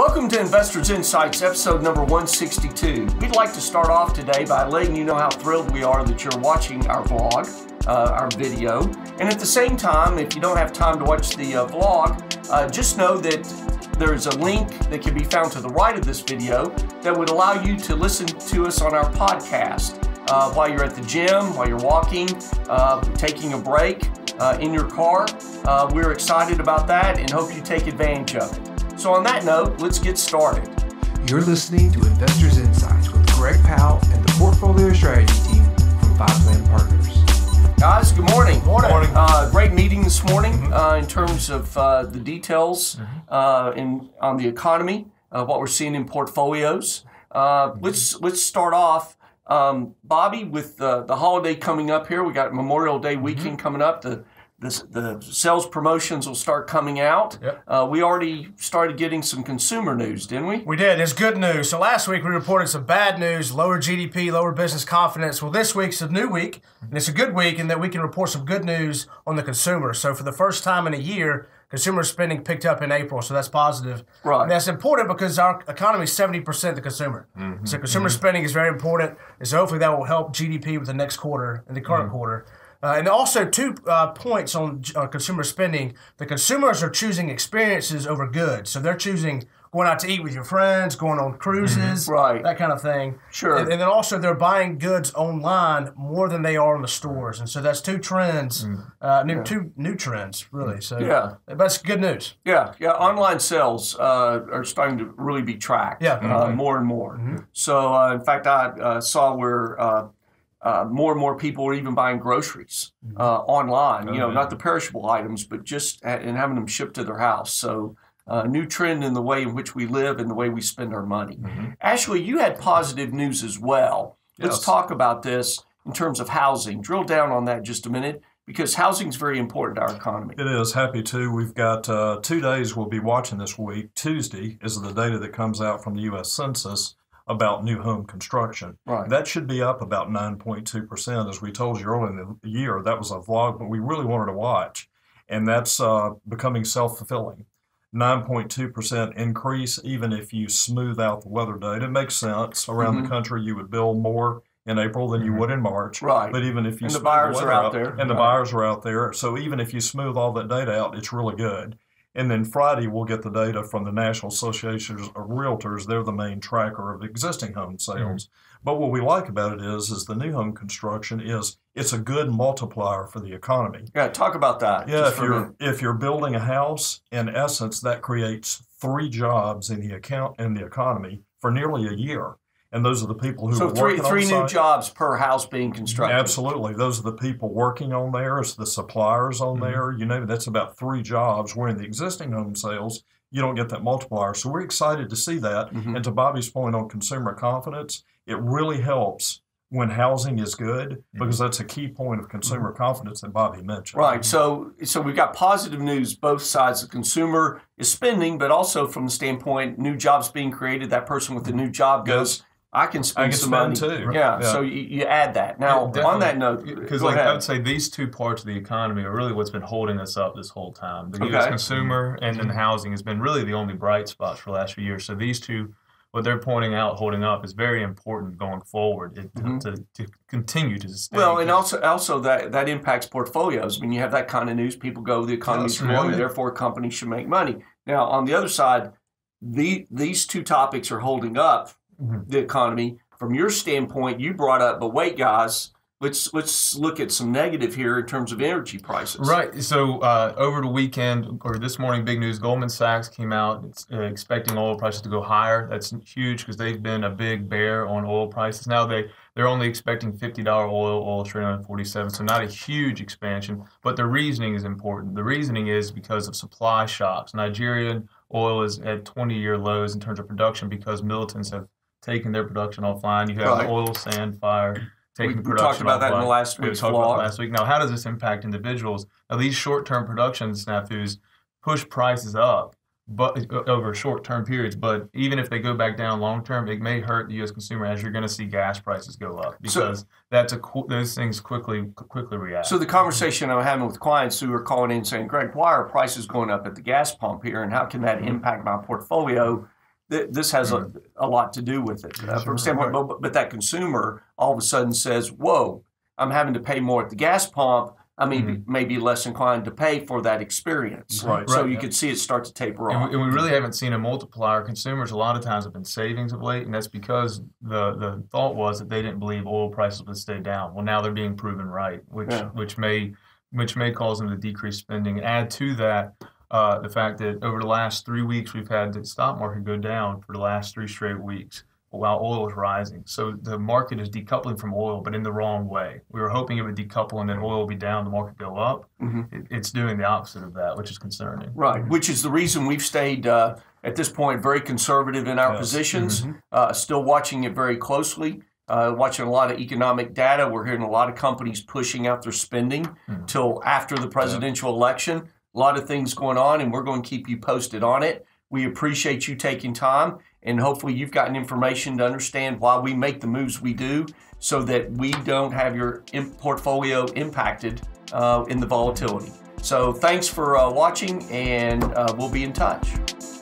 Welcome to Investors Insights, episode number 162. We'd like to start off today by letting you know how thrilled we are that you're watching our vlog, our video. And at the same time, if you don't have time to watch the vlog, just know that there's a link that can be found to the right of this video that would allow you to listen to us on our podcast while you're at the gym, while you're walking, taking a break, in your car. We're excited about that and hope you take advantage of it. So on that note, let's get started. You're listening to Investors Insights with Greg Powell and the Portfolio Strategy team from Fi Plan Partners. Guys, good morning. Morning. Great meeting this morning in terms of the details on the economy, what we're seeing in portfolios. Let's start off. Bobby, with the holiday coming up here, we got Memorial Day weekend coming up. The sales promotions will start coming out. Yep. We already started getting some consumer news, didn't we? We did. There's good news. So last week we reported some bad news, lower GDP, lower business confidence. Well, this week's a new week, and it's a good week in that we can report some good news on the consumer. So for the first time in a year, consumer spending picked up in April, so that's positive. Right. And that's important because our economy is 70% the consumer. So consumer spending is very important, and so hopefully that will help GDP with the next quarter and the current quarter. And also 2 points on consumer spending. The consumers are choosing experiences over goods, so they're choosing going out to eat with your friends, going on cruises, that kind of thing. Sure. And then also they're buying goods online more than they are in the stores. And so that's two trends, two new trends, really. So that's good news. Yeah, yeah. Online sales are starting to really be tracked more and more. So, in fact, I saw where more and more people are even buying groceries online, not the perishable items, but just and having them shipped to their house. So, a new trend in the way in which we live and the way we spend our money. Ashley, you had positive news as well. Yes. Let's talk about this in terms of housing. Drill down on that just a minute, because housing is very important to our economy. It is. Happy to. We've got 2 days we'll be watching this week. Tuesday is the data that comes out from the U.S. Census about new home construction. Right. That should be up about 9.2%. As we told you earlier in the year, that was a vlog, but we really wanted to watch. And that's becoming self-fulfilling. 9.2% increase, even if you smooth out the weather data. It makes sense. Around the country, you would build more in April than you would in March. Right. But even if you smooth the weather out. And the buyers are out there. And the buyers are out there. So even if you smooth all that data out, it's really good. And then Friday, we'll get the data from the National Association of Realtors. They're the main tracker of existing home sales. But what we like about it is the new home construction is it's a good multiplier for the economy. Yeah, talk about that. Yeah, if you're building a house, in essence, that creates 3 jobs in the economy for nearly a year. And those are the people who are working on site. So 3 new jobs per house being constructed. Absolutely. Those are the people working on there. It's the suppliers on there. You know, that's about 3 jobs. Where in the existing home sales, you don't get that multiplier. So we're excited to see that. And to Bobby's point on consumer confidence, it really helps when housing is good, because that's a key point of consumer confidence that Bobby mentioned. Right. So we've got positive news, both sides. The consumer is spending, but also from the standpoint, new jobs being created. That person with the new job goes, I can spend some money too. Right? Yeah, so you add that. Now, on that note, because I would say these 2 parts of the economy are really what's been holding us up this whole time. The U.S. consumer and then housing has been really the only bright spots for the last few years. So these two, what they're pointing out, holding up, is very important going forward to continue to sustain. Well, and also that impacts portfolios. I mean, you have that kind of news, people go, the economy's growing, therefore companies should make money. Now, on the other side, these 2 topics are holding up the economy. From your standpoint, you brought up, but wait, guys, let's look at some negative here in terms of energy prices. Right. So over the weekend or this morning, big news: Goldman Sachs came out expecting oil prices to go higher. That's huge because they've been a big bear on oil prices. Now they're only expecting $50 oil. Oil's trading at $47, so not a huge expansion. But the reasoning is important. The reasoning is because of supply shocks. Nigerian oil is at 20-year lows in terms of production because militants have taking their production offline. You have an oil sand fire taking production offline. We talked about that in the last week's vlog. Now, how does this impact individuals? Now, these short-term production snafus push prices up but over short-term periods, but even if they go back down long-term, it may hurt the U.S. consumer, as you're going to see gas prices go up, because those things quickly react. So the conversation I'm having with clients who are calling in saying, Greg, why are prices going up at the gas pump here, and how can that impact my portfolio? This has a lot to do with it from a standpoint. But that consumer all of a sudden says, whoa, I'm having to pay more at the gas pump. I mean, maybe less inclined to pay for that experience. Right. So you could see it start to taper off. And we really haven't seen a multiplier. Consumers a lot of times have been savings of late, and that's because the thought was that they didn't believe oil prices would stay down. Well, now they're being proven right, which may cause them to decrease spending. Add to that the fact that over the last 3 weeks, we've had the stock market go down for the last 3 straight weeks, while oil is rising. So the market is decoupling from oil, but in the wrong way. We were hoping it would decouple and then oil would be down, the market go up. It's doing the opposite of that, which is concerning. Right, which is the reason we've stayed, at this point, very conservative in our positions, still watching it very closely, watching a lot of economic data. We're hearing a lot of companies pushing out their spending till after the presidential election. A lot of things going on, and we're going to keep you posted on it. We appreciate you taking time, and hopefully you've gotten information to understand why we make the moves we do so that we don't have your portfolio impacted in the volatility. So thanks for watching, and we'll be in touch.